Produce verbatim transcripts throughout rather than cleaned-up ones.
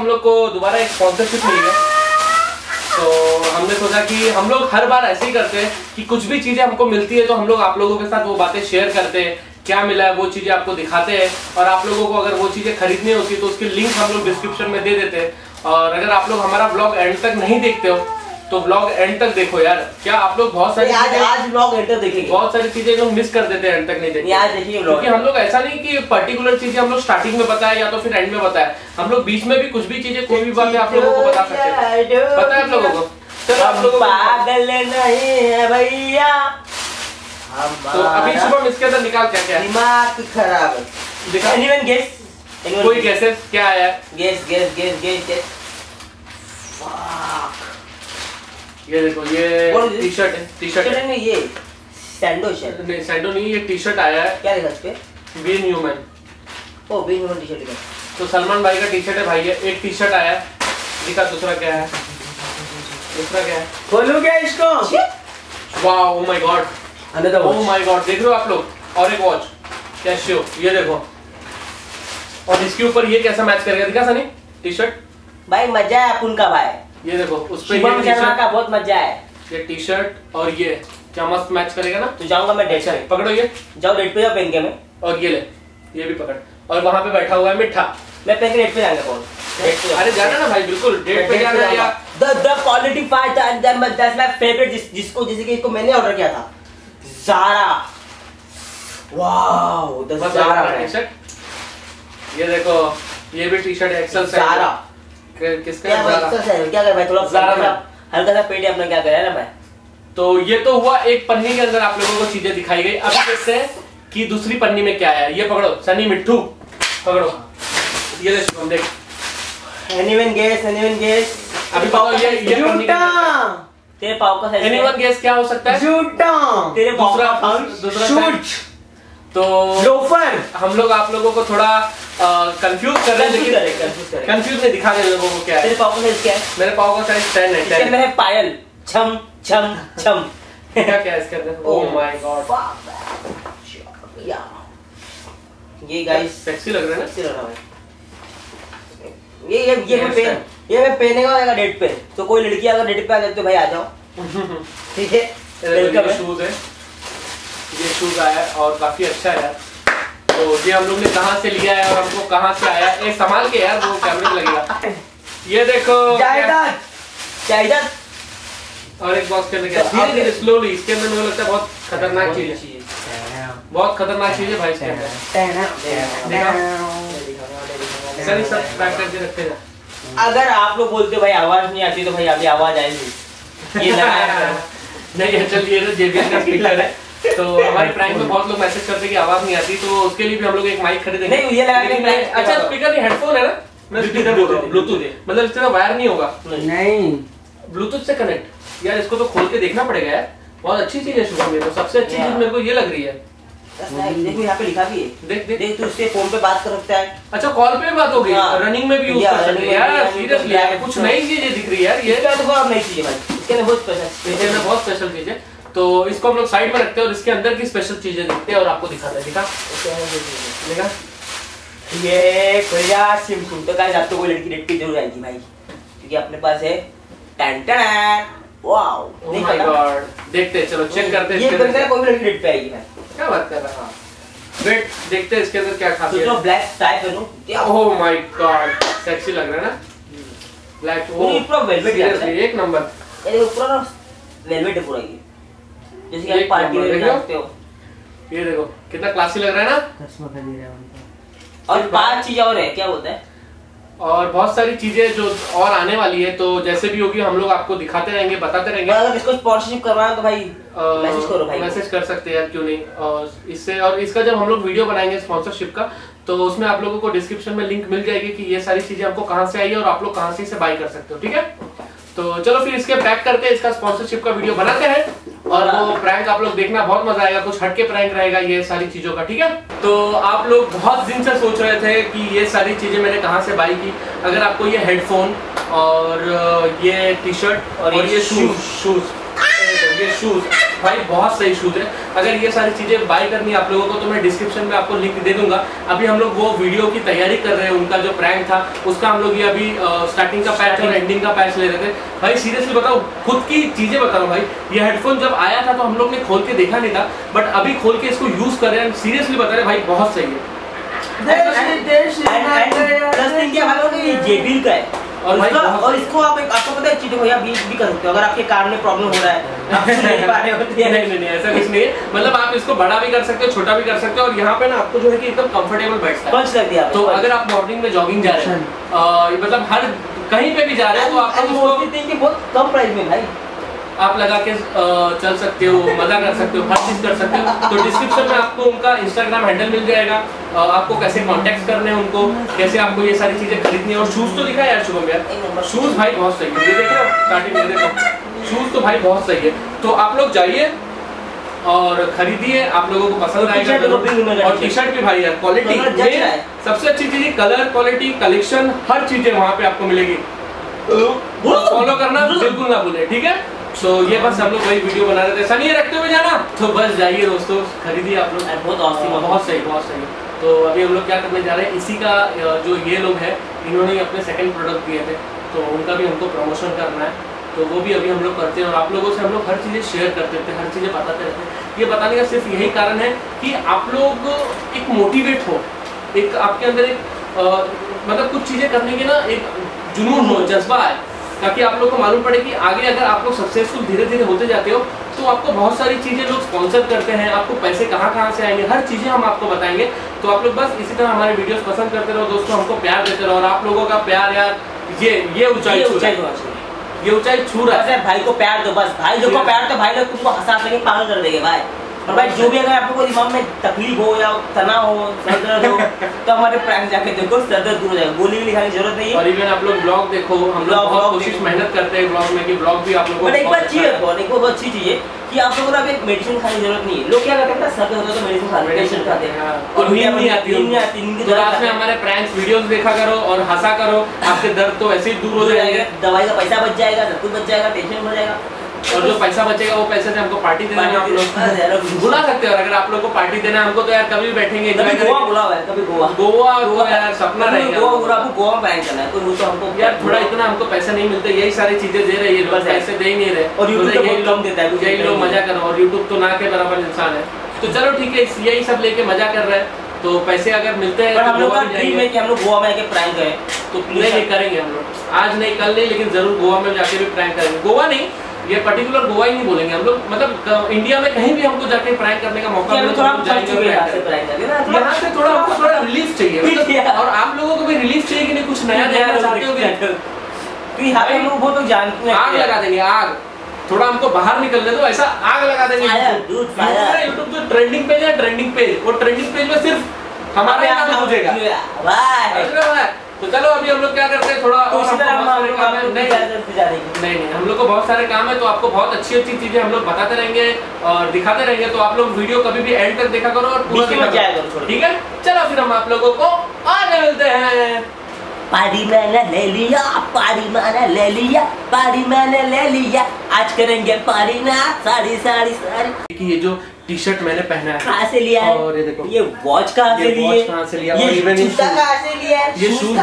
हम लोग को दोबारा एक स्पॉन्सरशिप मिली है, तो हमने सोचा कि हम लोग हर बार ऐसे ही करते हैं कि कुछ भी चीज़ें हमको मिलती है तो हम लोग आप लोगों के साथ वो बातें शेयर करते हैं, क्या मिला है वो चीज़ें आपको दिखाते हैं, और आप लोगों को अगर वो चीज़ें खरीदनी होती है तो उसकी लिंक हम लोग डिस्क्रिप्शन में दे देते हैं। और अगर आप लोग हमारा ब्लॉग एंड तक नहीं देखते हो तो ब्लॉग एंड तक देखो यार, क्या आप लोग बहुत सारी आज आज ब्लॉग एंड तक देखेंगे, बहुत सारी चीजें लोग मिस कर देते हैं एंड तक नहीं देखते यार, देखिए ब्लॉग। क्योंकि हम लोग ऐसा नहीं कि पर्टिकुलर चीजें हम लोग स्टार्टिंग में बताएं या तो फिर एंड में बताएं, हम लोग बीच में भी कुछ भी चीजें कोई भी बातें आप लोगों को बता सकते हैं, पता है आप लोगों को। चलो आप लोग पागल नहीं है भैया, तो अभी सुबह इसके अंदर निकाल क्या क्या है, दिमाग खराब है, दिखा एनीवन गेस, कोई गेसेस क्या आया है, गेस गेस गेस गेस। ये देखो ये टी शर्ट है, टी शर्ट नहीं ये सैंडो शर्ट नहीं, सैंडो नहीं ये टी शर्ट आया है, क्या लिखा इस पे, बी न्यूमैन, ओ बी न्यूमैन टी शर्ट है, तो सलमान भाई का टी शर्ट है भाई, ये एक टी शर्ट आया है, दिखा दूसरा क्या है, दूसरा क्या है, खोलूं क्या इसको, wow oh my God, another watch, oh my God देख रहे हो आप लोग, और एक वॉच कैशियो, ये देखो, और इसके ऊपर ये कैसा मैच कर गया दिखा सनी टी शर्ट, भाई मजा है उनका भाई, ये देखो उस पे ये शर्मा का बहुत मजा है, ये टी शर्ट और ये क्या मस्त मैच करेगा ना, तो जाऊंगा मैं डेट पे, पकड़ो ये जाओ डेट पे, जाओ पहन के मैं, और ये ले ये भी पकड़, और वहां पे बैठा हुआ है मिठा, मैं पहन के डेट पे जाऊंगा, कौन अरे जाना ना भाई, बिल्कुल डेट पे जाना है यार, the the quality part and that's my favourite, जिसको जैसे कि इसको मैंने ऑर्डर किया था सारा, वाओ द सारा टी-शर्ट, ये देखो ये भी टी-शर्ट एक्सेल सारा, किसका है सारा, क्या कर भाई थोड़ा सारा हल्का सा पेट है अपना, क्या कर रहा है ना भाई। तो ये तो हुआ एक पन्नी के अंदर आप लोगों को चीजें दिखाई गई, अब देखते हैं कि दूसरी पन्नी में क्या है, ये पकड़ो सनी मिट्ठू पकड़ो, ये देखो हम देख एनीवन गेस, एनीवन गेस अभी पकड़ो, ये ये झूठा तेरे पाव का साइज, एनीवन गेस क्या हो सकता है, झूठा तेरे पाव का, दूसरा शूज, तो लोफर, हम लोग आप लोगों को थोड़ा कंफ्यूज कर रहे हैं, लेकिन कंफ्यूज नहीं दिखा रहे लोगों को क्या है, तेरे पाव का साइज क्या है, मेरे पाव का साइज टेन है, इसके अंदर है पायल, छम छम छम, क्या क्या इसके अंदर, ओह माय गॉड यार, ये गाइस सेक्सी लग रहा है ना, सेक्सी लग रहा है, ये ये ये पेन ये मैं पहने का डेट पे, तो कोई लड़की अगर डेट पे आ जाए तो भाई आ जाओ, ठीक है। ये शूज है, ये शूज आया और काफी अच्छा है, तो ये हम लोग ने कहाँ से लिया है और हमको कहाँ से आया, ये संभाल के यार वो कैमरे लगेगा, ये देखो जायदाद जायदाद, और एक बॉक्स के अंदर स्लोली, इसके अंदर मुझे लगता है बहुत खतरनाक चीज है, बहुत खतरनाक चीज है भाई, इसके अंदर सब पैक करके रखते हैं, अगर आप लोग बोलते भाई आवाज नहीं आती तो भाई अभी आवाज आएगी, ये नहीं चलिए तो जेबीएल का स्पीकर है, तो हमारे प्राइम में बहुत लोग मैसेज करते हैं कि आवाज नहीं आती, तो उसके लिए भी हम लोग एक माइक खरीदेंगे, नहीं ये लगा के, अच्छा स्पीकर नहीं हेडफोन है ना, मैं स्पीकर बोल रहा हूं, ब्लूटूथ है, मतलब इससे वायर नहीं होगा, नहीं ब्लूटूथ से कनेक्ट, यार इसको तो खोल के देखना पड़ेगा यार, बहुत अच्छी चीज है शुभम, ये तो सबसे अच्छी चीज मेरे को ये लग रही है, देखो यहाँ पे लिखा भी है, देख देख देख, तू उससे फोन पे बात कर सकता है, अच्छा कॉल पे बात होगी, रनिंग में भी यूज कर सकते हैं यार, सीरियसली कुछ नई चीजें दिख रही है यार, ये देखो आप नई चीजें भाई, इसके अंदर बहुत स्पेशल चीजें हैं, बहुत स्पेशल चीजें, तो इसको हम लोग साइड में रखते हैं और इसके अंदर की स्पेशल चीजें देखते हैं और आपको दिखाते हैं, देखा देखा ये भैया सिम सुन, तो गाइस आपको कोई लड़की डेट पे जरूर आएगी भाई, क्योंकि अपने पास है टैंटन, वाओ माय गॉड, देखते हैं चलो चेक करते हैं, ये बंदा कोई लड़की डेट पे आएगी भाई, क्या बात कर रहा है, वेट देखते हैं इसके अंदर क्या खास है, तो ब्लैक टाइप है ना, ओह माय गॉड सेक्सी लग रहा है ना ब्लैक, वो पूरा वेलवेट जैसा है, एक नंबर, ये देखो पूरा वेलवेट है पूरा, ये जैसे कि आप पार्टी में जाते हो, ये देखो कितना क्लासी लग रहा है ना, चश्मा पहन रहा है, और पांच चीज और है, क्या बोलते हैं, और बहुत सारी चीजें जो और आने वाली है, तो जैसे भी होगी हम लोग आपको दिखाते रहेंगे, बताते रहेंगे, अगर इसको स्पॉन्सरशिप करवाना तो भाई मैसेज करो भाई, मैसेज कर सकते हैं यार, क्यों नहीं, और इससे और इसका जब हम लोग वीडियो बनाएंगे स्पॉन्सरशिप का, तो उसमें आप लोगों को डिस्क्रिप्शन में लिंक मिल जाएगी कि ये सारी चीजें आपको कहाँ से आई है और आप लोग कहाँ से इसे बाय कर सकते हो, ठीक है। तो चलो फिर इसके पैक करते हैं, इसका स्पॉन्सरशिप का वीडियो बनाते हैं, और वो प्रैंक आप लोग देखना बहुत मजा आएगा, कुछ हटके प्रैंक रहेगा ये सारी चीजों का, ठीक है। तो आप लोग बहुत दिन से सोच रहे थे कि ये सारी चीजें मैंने कहाँ से बाई की, अगर आपको ये हेडफोन और ये टी शर्ट और, और ये शूज शूज के शूज़ भाई बहुत सही शूज़ है। अगर ये सारी चीज़ें बाय करनी आप लोगों को तो मैं डिस्क्रिप्शन में आपको लिंक दे दूंगा। अभी हम लोग वो वीडियो की तैयारी कर रहे हैं, उनका जो प्रैंक था उसका हम लोग ये अभी स्टार्टिंग का पैच और एंडिंग का पैच ले रहे थे। भाई सीरियसली बताओ, खुद की चीज़ें बता रहा हूँ भाई, ये हेडफोन जब आया था तो हम लोग ने खोल के देखा नहीं था, बट अभी खोल के इसको यूज़ कर रहे हैं। सीरियसली बता रहे भाई बहुत सही है। जेबीएल का है और उसका, और इसको आप एक आपको पता है चीज़ हो या बीच भी कर सकते हो। अगर आपके कान में प्रॉब्लम हो रहा है आप नहीं पा रहे होते हैं। नहीं नहीं नहीं ऐसा कुछ नहीं है, मतलब आप इसको बड़ा भी कर सकते हो, छोटा भी कर सकते हो। और यहाँ पे ना आपको जो है कि एकदम कंफर्टेबल बैठता है, पंच कर दिया। तो अगर आप मॉर्निंग में जॉगिंग जा रहे हैं, मतलब हर कहीं पे भी जा रहे हैं, तो आपको बहुत कम प्राइस में भाई आप लगा के चल सकते हो, मजा कर सकते हो, हर चीज़ कर सकते हो। तो डिस्क्रिप्शन में आपको उनका इंस्टाग्राम हैंडल मिल जाएगा, आपको कैसे कॉन्टैक्ट करने हैं उनको, कैसे आपको ये सारी चीज़ें खरीदनी है। और शूज़ तो दिखा यार शुभम यार, शूज़ भाई बहुत सही है, ये देखो स्टार्टिंग में देखो शूज़ तो भाई बहुत सही है। तो आप लोग जाइए और खरीदिए, आप लोगों को पसंद आएगा। और टी शर्ट भी भाई यार क्वालिटी, सबसे अच्छी चीज़ कलर क्वालिटी कलेक्शन हर चीज़ें वहाँ पर आपको मिलेगी। फॉलो करना बिल्कुल ना भूलें, ठीक है। तो so, ये बस हम लोग वही वीडियो बना रहे थे, ऐसा नहीं रखते हुए जाना। तो बस जाइए दोस्तों, खरीदिए आप लोग, बहुत ऑसम, बहुत सही बहुत सही। तो अभी हम लोग क्या करने जा रहे हैं, इसी का जो ये लोग हैं इन्होंने अपने सेकंड प्रोडक्ट दिए थे, तो उनका भी हमको प्रमोशन करना है, तो वो भी अभी हम लोग करते हैं। और आप लोगों से हम लोग हर चीज़ें शेयर करते थे, हर चीज़ें बताते रहते हैं। ये बताने का सिर्फ यही कारण है कि आप लोग एक मोटिवेट हो, एक आपके अंदर एक मतलब कुछ चीज़ें करने की ना एक जुनून हो, जज्बा है, ताकि आप लोग को मालूम पड़े कि आगे अगर आप लोग सक्सेसफुल धीरे धीरे होते जाते हो तो आपको बहुत सारी चीज़ें लोग स्पॉन्सर करते हैं, आपको पैसे कहाँ कहाँ से आएंगे, हर चीज़ें हम आपको बताएंगे। तो आप लोग बस इसी तरह हमारे वीडियोस पसंद करते रहो दोस्तों, हमको प्यार देते रहो। और आप लोगों का प्यार यार ये ये ऊंचाई ऊंचाई ये ऊंचाई छू रहा है। भाई को प्यार दो बस, भाई लोग को प्यार दो, भाई लोग तुमको हंसा सके पागल कर देंगे भाई। और भाई जो भी अगर आप लोगों को दिमाग में तकलीफ हो या तनाव हो, सर दर्द हो, तो हमारे प्रैंक जाके देखो, सर दर्द दूर हो जाएगा, गोली भी लिखाने की जरूरत नहीं है। और इवन आप लोग ब्लॉग देखो, हम लोग बहुत कोशिश मेहनत करते हैं ब्लॉग में कि ब्लॉग भी आप लोगों को, बट एक बात चीज़ है, बहुत एक बहुत अच्छी चीज़ है कि आप लोगों को अब एक मेडिसिन खाने की जरूरत नहीं है। लोग क्या करते हैं ना, सर दर्द होता है तो मेडिसिन खाते हैं, मेडिसिन खाते हैं और नींद नहीं आती है। तो रात में हमारे प्रैंक वीडियोस देखा करो और हंसा करो, आपके दर्द तो ऐसे ही दूर हो जाएगा, दवाई का पैसा बच जाएगा, सब कुछ बच जाएगा, टेंशन हो जाएगा। और जो पैसा बचेगा वो पैसे से हमको पार्टी देना है, आप लोग बुला सकते हो। और अगर आप लोग को पार्टी देना है हमको तो यार कभी बैठेंगे, कभी गोवा बुला हुआ है, कभी गोवा गोवा गोवा यार सपना रहेगा, गोवा गोवा आपको गोवा प्लान करना है। तो वो तो हमको यार थोड़ा इतना हमको पैसा नहीं मिलता, यही सारी चीजें दे रही है, बस पैसे दे ही नहीं रहे। और यूट्यूब यही लोग देता है, यही लोग मजा करो, और यूट्यूब तो ना के बराबर इंसान है। तो चलो ठीक है, यही सब लेके मजा कर रहे हैं, तो पैसे अगर मिलते हैं हम लोग कि हम लोग गोवा में जाके प्रैंक करें, तो प्लीज नहीं करेंगे हम लोग, आज नहीं कल नहीं, लेकिन जरूर गोवा में जाके भी प्रैंक करेंगे। गोवा नहीं, ये पर्टिकुलर गोवा ही नहीं बोलेंगे हम लोग, मतलब इंडिया में कहीं भी हमको जाके प्रैंक करने का मौका मिले तो हम जाएंगे। यहाँ से थोड़ा हमको थोड़ा रिलीफ चाहिए, और आप लोगों को भी रिलीफ चाहिए कि नहीं, कुछ नया नया चाहते हो कि हम लोग वो तो जानते हैं, आग लगा देंगे आग, थोड़ा हमको बाहर निकलने दो, ऐसा आग लगा देंगे। यूट्यूब जो ट्रेंडिंग पेज है, ट्रेंडिंग पेज और ट्रेंडिंग पेज में सिर्फ हमारे यहाँ हो जाएगा। तो चलो अभी हम लोग क्या करते हैं, थोड़ा और नहीं नहीं हम लोग को बहुत सारे काम है, तो आपको बहुत अच्छी अच्छी चीजें हम लोग बताते रहेंगे और दिखाते रहेंगे। तो आप लोग वीडियो कभी भी एंड तक देखा करो और पूरा देखा करो, ठीक है। चलो फिर हम आप लोगों को आगे मिलते हैं। पारी मैंने ले लिया, पारी मैंने ले लिया, पारी मैंने ले लिया, आज करेंगे पारी ना सारी सारी सारी। कि ये जो टी शर्ट मैंने पहना है कहाँ से लिया है, और ये देखो ये वॉच कहाँ से लिया, ये कहाँ से लिया, और इवन ये जूता कहाँ से लिया, ये शूज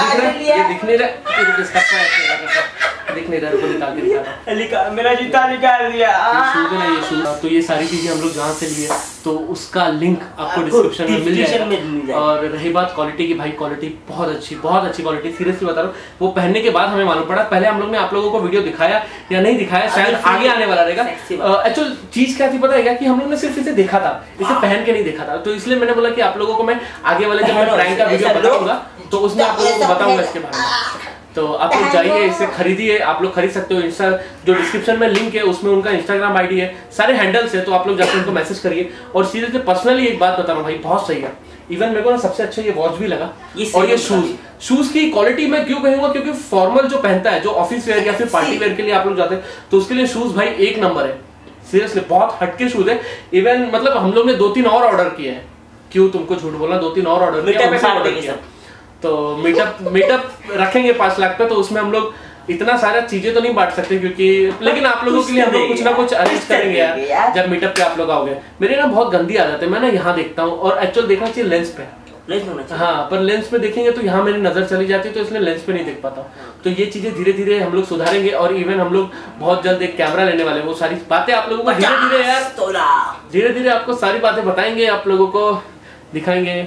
ये दिखने रहा, ये किसका है दिखने रहा, रुको निकाल दिया, निकाल मेरा जूता निकाल दिया, शूज है ये शूज। तो ये सारी चीजें हम लोग जहाँ से लिए, तो उसका लिंक आपको डिस्क्रिप्शन में मिल जाएगा। और रही बात क्वालिटी की, भाई क्वालिटी बहुत अच्छी, बहुत अच्छी क्वालिटी, सीरियसली बता रहा हूँ। वो पहनने के बाद हमें मालूम पड़ा, पहले हम लोग ने आप लोगों को वीडियो दिखाया या नहीं दिखाया, शायद आगे आने वाला रहेगा। एक्चुअल चीज क्या थी पता है क्या, कि हम लोग ने सिर्फ इसे देखा था, इसे पहन के नहीं देखा था, तो इसलिए मैंने बोला कि आप लोगों को मैं आगे वाले जब मैं प्रैंक का वीडियो बनाऊंगा तो उसमें आप लोगों को बताऊंगा इसके बारे में। तो आप लोग जाइए, इसे खरीदिए, आप लोग खरीद सकते हो। इंस्टा जो डिस्क्रिप्शन में लिंक है उसमें उनका इंस्टाग्राम आईडी है, सारे हैंडल्स है, तो आप लोग जाकर उनको मैसेज करिए। और सीरियसली पर्सनली एक बात बता रहा हूँ भाई, बहुत सही है। इवन मेरे को ना सबसे अच्छा ये वॉच भी लगा, और ये शूज, शूज की क्वालिटी मैं क्यों कहूंगा, क्योंकि फॉर्मल जो पहनता है, जो ऑफिस वेयर या फिर पार्टी वेयर के लिए आप लोग जाते हैं, तो उसके लिए शूज भाई एक नंबर है। सीरियसली बहुत हटके शूज है। इवन मतलब हम लोग ने दो तीन और ऑर्डर किए हैं, क्यों तुमको झूठ बोला, दो तीन और ऑर्डर किए, तो मीटअप मीटअप रखेंगे पाँच लाख पे, तो उसमें हम लोग इतना सारा चीजें तो नहीं बांट सकते क्योंकि, लेकिन आप लोगों के लिए हम लोग कुछ ना कुछ अरेंज करेंगे यार। जब मीटअप पे आप लोग आओगे, मेरे ना बहुत गंदी आदत है, मैं ना यहाँ देखता हूँ और एक्चुअल देखना चाहिए लेंस पे, लेंस हाँ पर लेंस पे देखेंगे तो यहाँ मेरी नजर चली जाती है, तो इसलिए लेंस पे नहीं देख पाता हूँ। तो ये चीजें धीरे धीरे हम लोग सुधारेंगे और इवन हम लोग बहुत जल्द एक कैमरा लेने वाले हैं। वो सारी बातें आप लोगों को धीरे धीरे यार, धीरे धीरे आपको सारी बातें बताएंगे, आप लोगों को दिखाएंगे।